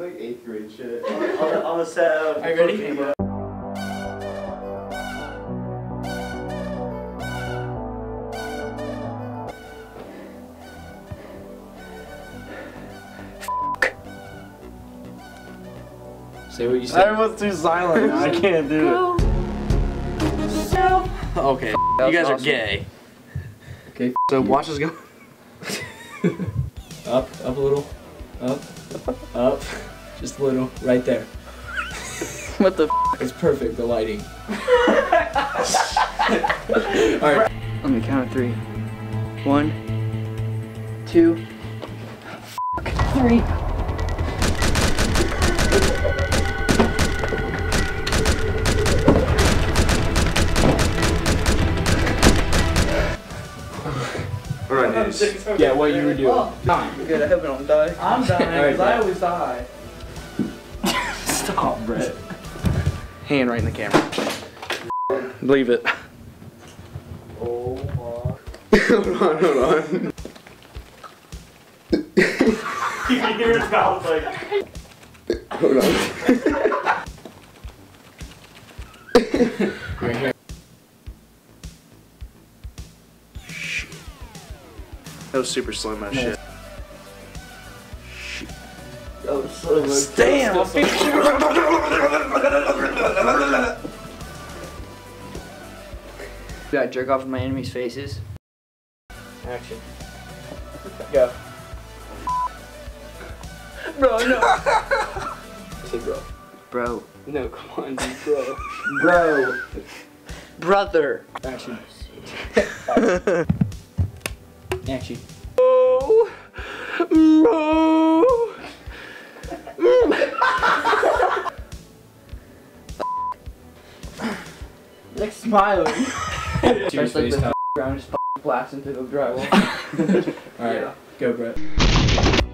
like 8th grade shit. On the set of... Are you ready? Camera. Say what you said. Everyone's too silent. I can't do it. Okay, you guys are gay. Okay, so watch us go. Up a little, up, just a little, right there. What the f? It's perfect, the lighting. Alright. On the count of 3. 1, 2, 3. Yeah, what you were doing. Oh, good, I hope I don't die. I'm dying because right, I always die. Stop, Brett. Hand right in the camera. Leave it. Oh my. Hold on. You can hear his mouth like. Hold on. Right here. That was super slim, that shit. That was so much. Damn! You gotta jerk off in my enemies' faces. Action. Go. Bro, no! I said bro. Bro. No, come on, dude, bro. Bro. Brother. Action. Action. Oh, no. Like smiling. Just like the ground just blasting through the drywall. Alright, yeah. Go Brett.